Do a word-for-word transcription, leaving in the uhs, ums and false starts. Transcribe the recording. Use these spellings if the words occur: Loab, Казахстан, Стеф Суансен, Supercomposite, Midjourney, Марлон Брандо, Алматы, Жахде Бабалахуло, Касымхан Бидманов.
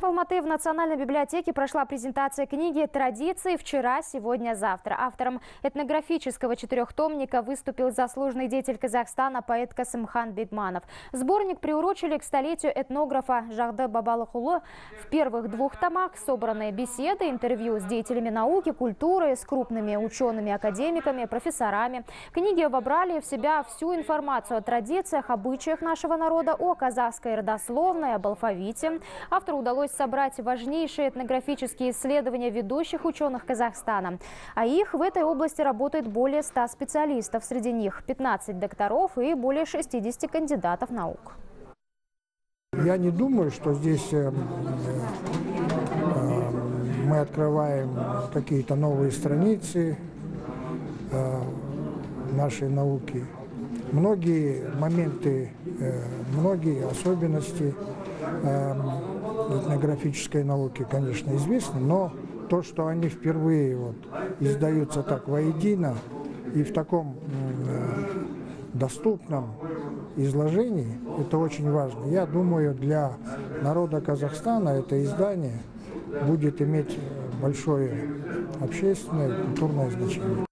В Алматы в Национальной библиотеке прошла презентация книги «Традиции. Вчера, сегодня, завтра». Автором этнографического четырехтомника выступил заслуженный деятель Казахстана поэт Касымхан Бидманов. Сборник приурочили к столетию этнографа Жахде Бабалахуло. В первых двух томах собраны беседы, интервью с деятелями науки, культуры, с крупными учеными, академиками, профессорами. Книги вобрали в себя всю информацию о традициях, обычаях нашего народа, о казахской родословной, об алфавите. Автору удалось собрать важнейшие этнографические исследования ведущих ученых Казахстана. А их в этой области работает более ста специалистов. Среди них пятнадцать докторов и более шестидесяти кандидатов наук. Я не думаю, что здесь э, э, мы открываем какие-то новые страницы э, нашей науки. Многие моменты, э, многие особенности э, этнографической науки, конечно, известны, но то, что они впервые вот издаются так воедино и в таком э, доступном изложении, это очень важно. Я думаю, для народа Казахстана это издание будет иметь большое общественное и культурное значение.